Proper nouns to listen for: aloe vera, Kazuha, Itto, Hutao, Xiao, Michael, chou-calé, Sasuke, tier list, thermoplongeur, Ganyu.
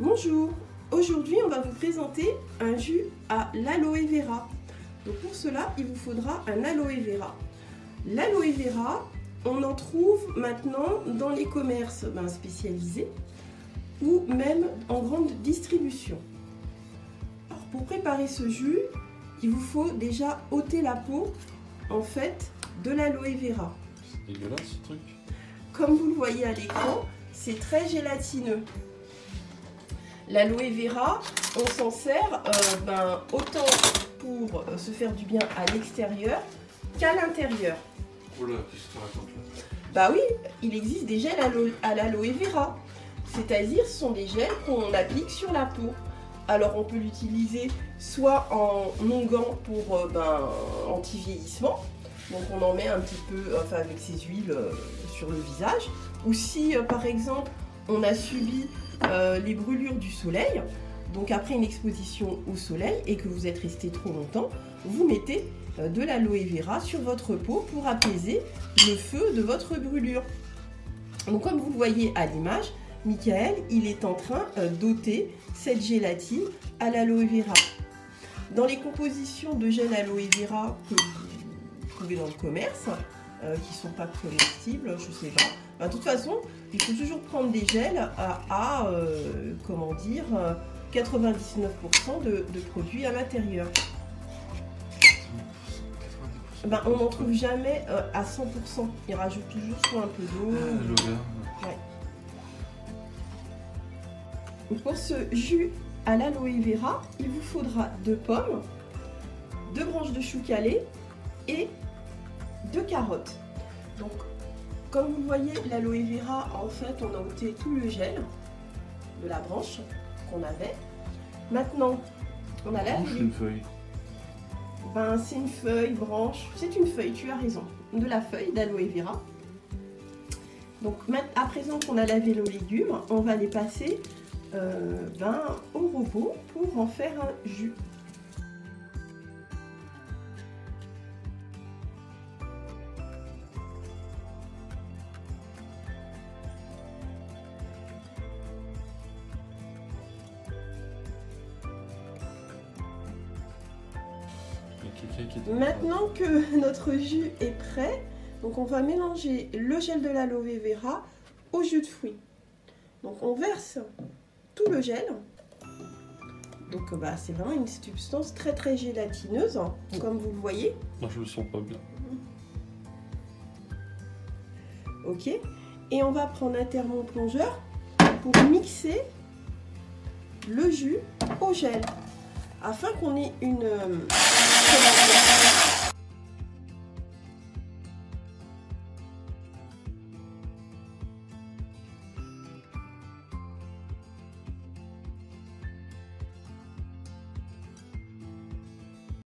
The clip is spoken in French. Bonjour, aujourd'hui on va vous présenter un jus à l'aloe vera. Donc pour cela il vous faudra un aloe vera. L'aloe vera, on en trouve maintenant dans les commerces spécialisés ou même en grande distribution. Alors pour préparer ce jus, il vous faut déjà ôter la peau en fait de l'aloe vera. C'est dégueulasse ce truc. Comme vous le voyez à l'écran, c'est très gélatineux. L'aloe vera, on s'en sert autant pour se faire du bien à l'extérieur qu'à l'intérieur. Oh là, qu'est-ce que tu racontes là ? Bah oui, il existe des gels à l'aloe vera. C'est-à-dire, ce sont des gels qu'on applique sur la peau. Alors on peut l'utiliser soit en onguent pour anti-vieillissement, donc on en met un petit peu avec ses huiles sur le visage, ou si par exemple on a subi les brûlures du soleil, donc après une exposition au soleil et que vous êtes resté trop longtemps, vous mettez de l'aloe vera sur votre peau pour apaiser le feu de votre brûlure. Donc comme vous le voyez à l'image, Michael, il est en train d'ôter cette gélatine à l'aloe vera. Dans les compositions de gel aloe vera que vous trouvez dans le commerce, qui ne sont pas comestibles, je ne sais pas, de toute façon, il faut toujours prendre des gels à 99% de produits à l'intérieur. On n'en trouve jamais à 100%. Il rajoute toujours soit un peu d'eau. Pour ce jus à l'aloe vera, il vous faudra 2 pommes, 2 branches de chou-calé et 2 carottes. Donc, comme vous le voyez, l'aloe vera, en fait, on a ôté tout le gel de la branche qu'on avait. Maintenant, on a la feuille. C'est une feuille, branche, c'est une feuille, tu as raison, de la feuille d'aloe vera. Donc, à présent qu'on a lavé nos légumes, on va les passer au robot pour en faire un jus. Maintenant que notre jus est prêt, donc on va mélanger le gel de l'aloe vera au jus de fruits. Donc on verse tout le gel. Donc c'est vraiment une substance très très gélatineuse, comme vous le voyez. Moi je le sens pas bien. Ok. Et on va prendre un thermoplongeur pour mixer le jus au gel afin qu'on ait une